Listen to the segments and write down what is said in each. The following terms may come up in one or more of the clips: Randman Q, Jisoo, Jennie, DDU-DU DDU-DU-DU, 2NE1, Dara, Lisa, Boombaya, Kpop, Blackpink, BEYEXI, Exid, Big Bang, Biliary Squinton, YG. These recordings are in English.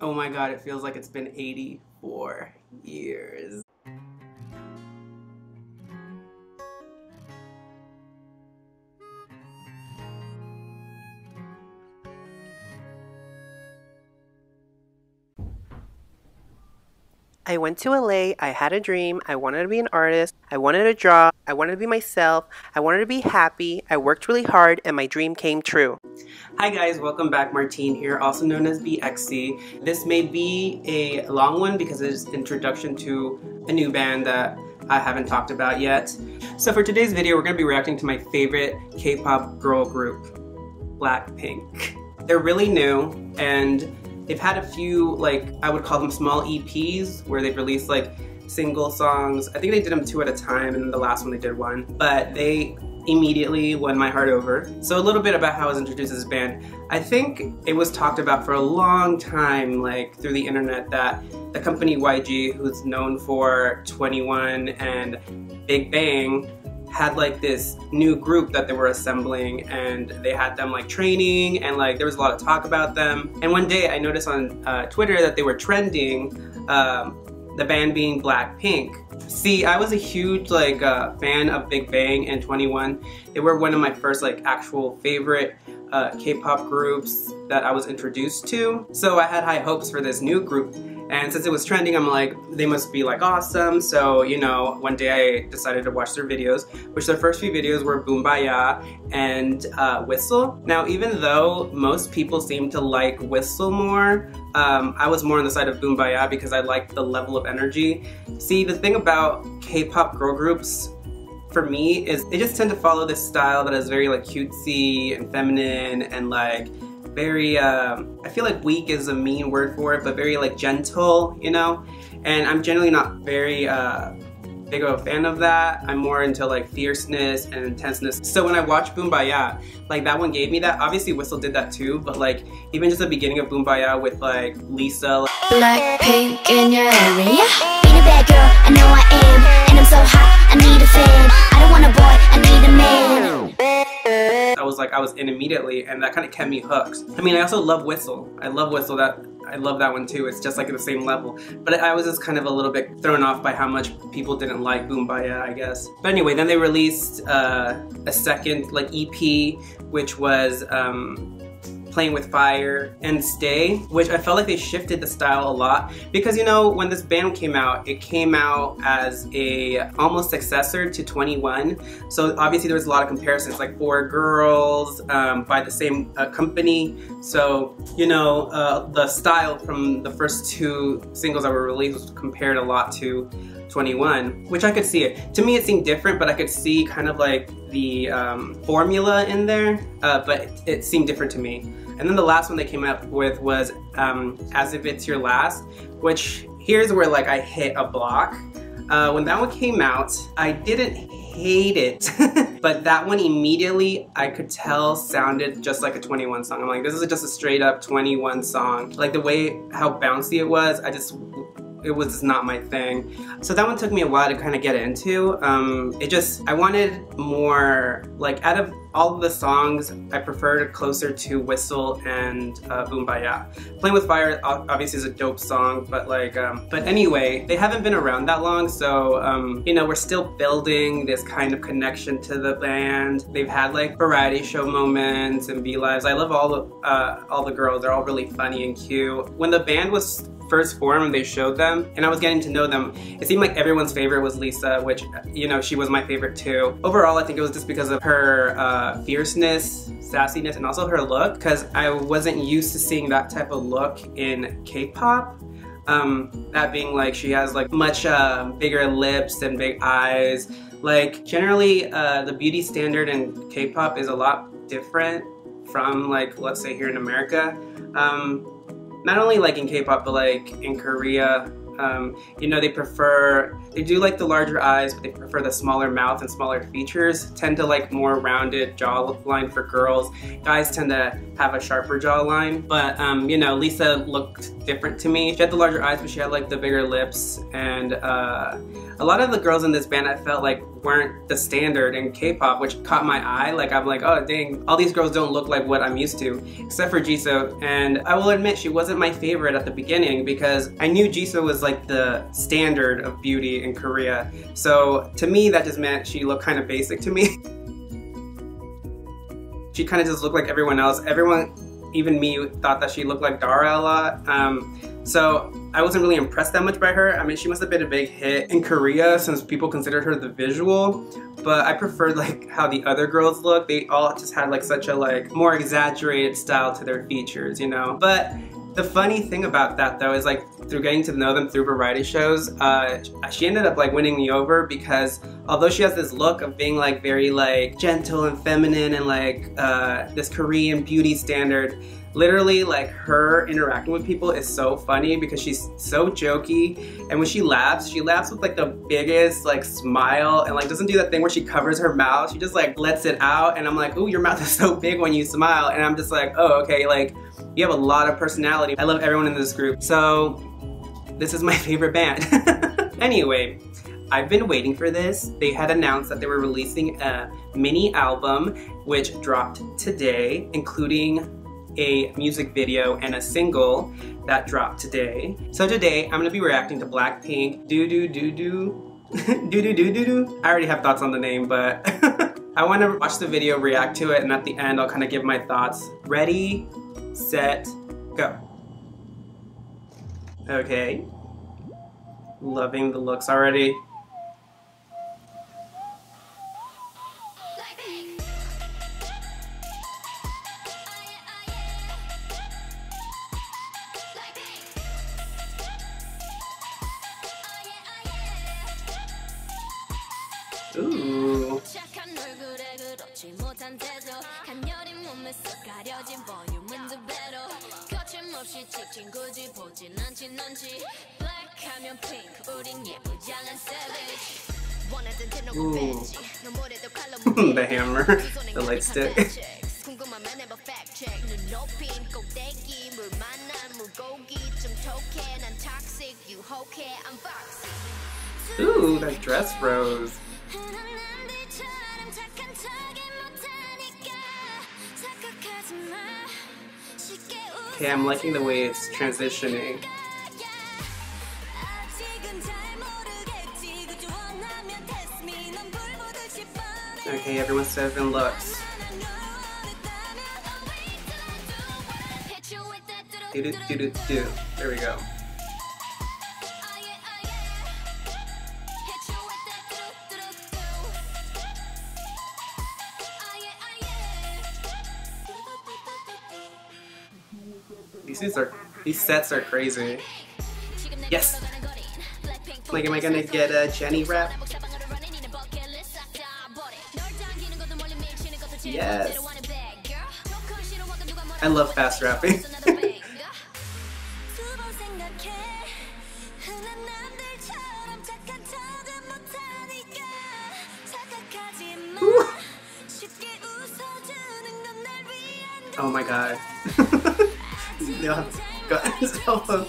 Oh my god, it feels like it's been 84 years. I went to LA, I had a dream, I wanted to be an artist, I wanted to draw, I wanted to be myself, I wanted to be happy, I worked really hard, and my dream came true. Hi guys, welcome back. Martine here, also known as BEYEXI. This may be a long one because it's an introduction to a new band that I haven't talked about yet. So for today's video, we're going to be reacting to my favorite K-pop girl group, Blackpink. They're really new, and they've had a few, like, I would call them small EPs, where they've released like single songs. I think they did them 2 at a time, and the last one they did 1. But they immediately won my heart over. So a little bit about how I was introduced to this band. I think it was talked about for a long time, like through the internet, that the company YG, who's known for 2NE1 and Big Bang, had like this new group that they were assembling, and they had them like training, and like there was a lot of talk about them. And one day I noticed on Twitter that they were trending, the band being Blackpink. See, I was a huge like fan of Big Bang and 2NE1. They were one of my first like actual favorite K-pop groups that I was introduced to. So I had high hopes for this new group. And since it was trending, I'm like, they must be like awesome. So, you know, one day I decided to watch their videos, which their first few videos were Boombaya and Whistle. Now, even though most people seem to like Whistle more, I was more on the side of Boombaya because I liked the level of energy. See, the thing about K-pop girl groups for me is they just tend to follow this style that is very like cutesy and feminine and like very, I feel like weak is a mean word for it, but very like gentle, you know? And I'm generally not very big of a fan of that. I'm more into like fierceness and intenseness. So when I watched Boombaya, like that one gave me that. Obviously Whistle did that too, but like even just the beginning of Boombaya with like Lisa. Like, Blackpink in your area. Being a bad girl, I know I am. And I'm so hot, I need a fan. I don't want a boy, I need a man. I was in immediately, and that kind of kept me hooked. I mean, I also love Whistle. I love Whistle. I love that one too. It's just like at the same level. But I was just kind of a little bit thrown off by how much people didn't like Boombaya, I guess. But anyway, then they released a second like EP, which was Playing With Fire and Stay, which I felt like they shifted the style a lot, because you know, when this band came out, it came out as a almost successor to 2NE1, so obviously there was a lot of comparisons, like 4 girls by the same company. So you know, the style from the first 2 singles that were released was compared a lot to 2NE1, which I could see it. To me it seemed different, but I could see kind of like the formula in there, but it seemed different to me. And then the last one they came up with was As If It's Your Last, which here's where like I hit a block. When that one came out, I didn't hate it, but that one immediately I could tell sounded just like a 2NE1 song. I'm like, this is just a straight up 2NE1 song. Like the way how bouncy it was, it was not my thing. So that one took me a while to kind of get into. I wanted more, like out of all of the songs, I preferred closer to Whistle and Boombaya. Playing With Fire obviously is a dope song, but like, but anyway, they haven't been around that long, so you know, we're still building this kind of connection to the band. They've had like variety show moments and B-Lives. I love all the girls. They're all really funny and cute. When the band was first form and they showed them and I was getting to know them, it seemed like everyone's favorite was Lisa, which, you know, she was my favorite too. Overall, I think it was just because of her fierceness, sassiness, and also her look, because I wasn't used to seeing that type of look in K-pop. That being like she has like much bigger lips and big eyes. Like generally the beauty standard in K-pop is a lot different from like, let's say here in America. Not only like in K-pop, but like in Korea, you know, they do like the larger eyes, but they prefer the smaller mouth and smaller features, tend to like more rounded jawline for girls. Guys tend to have a sharper jawline, but you know, Lisa looked different to me. She had the larger eyes, but she had like the bigger lips, and a lot of the girls in this band I felt like weren't the standard in K-pop, which caught my eye. Like, I'm like, oh dang, all these girls don't look like what I'm used to, except for Jisoo. And I will admit, she wasn't my favorite at the beginning because I knew Jisoo was like the standard of beauty in Korea. So to me, that just meant she looked kind of basic to me. She kind of just looked like everyone else. Everyone, even me, thought that she looked like Dara a lot. So I wasn't really impressed that much by her. I mean, she must have been a big hit in Korea since people considered her the visual, but I preferred like how the other girls looked. They all just had like such a like more exaggerated style to their features, you know? But the funny thing about that though is like through getting to know them through variety shows, she ended up like winning me over because although she has this look of being like very like gentle and feminine and like this Korean beauty standard, literally like her interacting with people is so funny because she's so jokey, and when she laughs with like the biggest like smile and like doesn't do that thing where she covers her mouth, she just like lets it out, and I'm like, ooh, your mouth is so big when you smile, and I'm just like, oh okay, like you have a lot of personality. I love everyone in this group, so this is my favorite band. Anyway, I've been waiting for this. They had announced that they were releasing a mini album which dropped today, including a music video and a single that dropped today. So today, I'm gonna be reacting to Blackpink, DDU-DU DDU-DU-DU. I already have thoughts on the name, but I wanna watch the video, react to it, and at the end, I'll kinda give my thoughts. Ready, set, go. Okay. Loving the looks already. Ooh. The hammer, the light stick. Ooh, that dress rose. Okay, I'm liking the way it's transitioning. Okay, everyone's seven looks. Do-do-do-do-do. There we go. These sets are crazy. Yes! Like, am I gonna get a Jennie rap? Yes! I love fast rapping. Oh my god. They'll have to go at his elbow.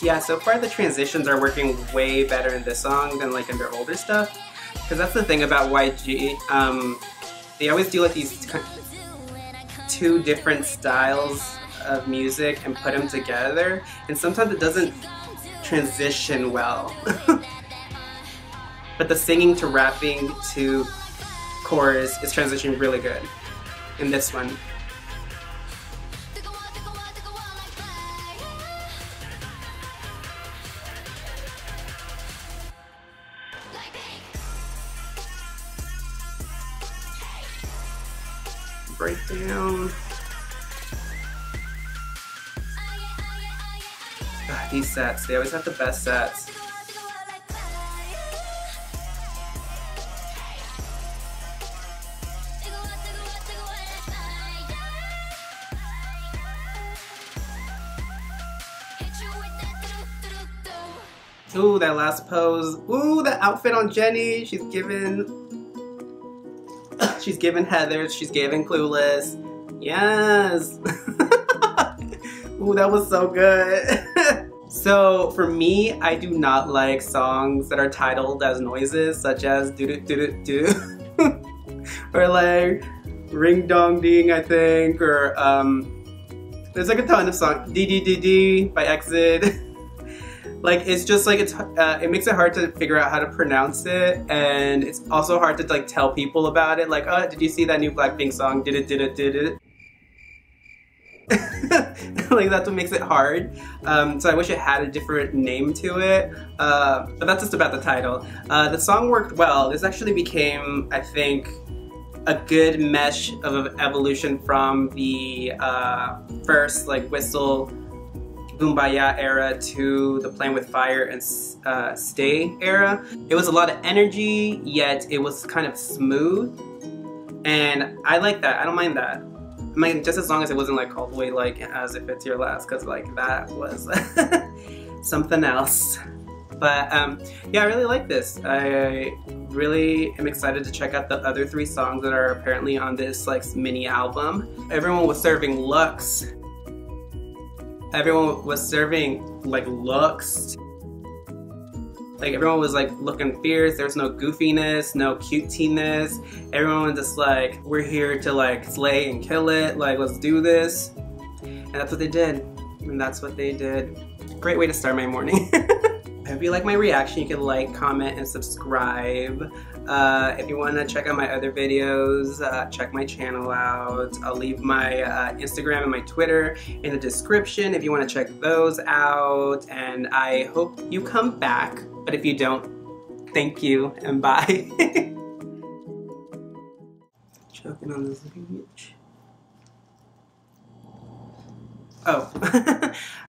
Yeah, so far the transitions are working way better in this song than like in their older stuff. Because that's the thing about YG. They always do like these two different styles of music and put them together, and sometimes it doesn't transition well. But the singing to rapping to chorus is transitioning really good in this one. Breakdown. God, these sets, they always have the best sets. Ooh, that last pose. Ooh, that outfit on Jennie. She's giving Heathers. She's giving Clueless. Yes. Ooh, that was so good. So for me, I do not like songs that are titled as noises, such as "do-do-do-do-do" or like "ring dong ding," I think, or there's like a ton of songs. "DDDD" by Exid. Like it's just like it makes it hard to figure out how to pronounce it, and it's also hard to like tell people about it. Like, oh, did you see that new Blackpink song? Did it? Did it? Did it? Like that's what makes it hard. So I wish it had a different name to it, but that's just about the title. The song worked well. This actually became, I think, a good mesh of evolution from the first like whistle Boombaya era to the Playing With Fire and Stay era. It was a lot of energy, yet it was kind of smooth, and I like that. I don't mind that. I mean, just as long as it wasn't like all the way like as if it's your last, because like that was something else. But yeah, I really like this. I really am excited to check out the other three songs that are apparently on this like mini album. Everyone was serving looks. Everyone was serving like looks. Like everyone was like looking fierce. There was no goofiness, no cuteness. Everyone was just like, we're here to like slay and kill it. Like, let's do this. And that's what they did. And that's what they did. Great way to start my morning. I hope you like my reaction. You can like, comment, and subscribe. If you want to check out my other videos, check my channel out. I'll leave my Instagram and my Twitter in the description if you want to check those out. And I hope you come back. But if you don't, thank you and bye. Choking on this beach. Oh.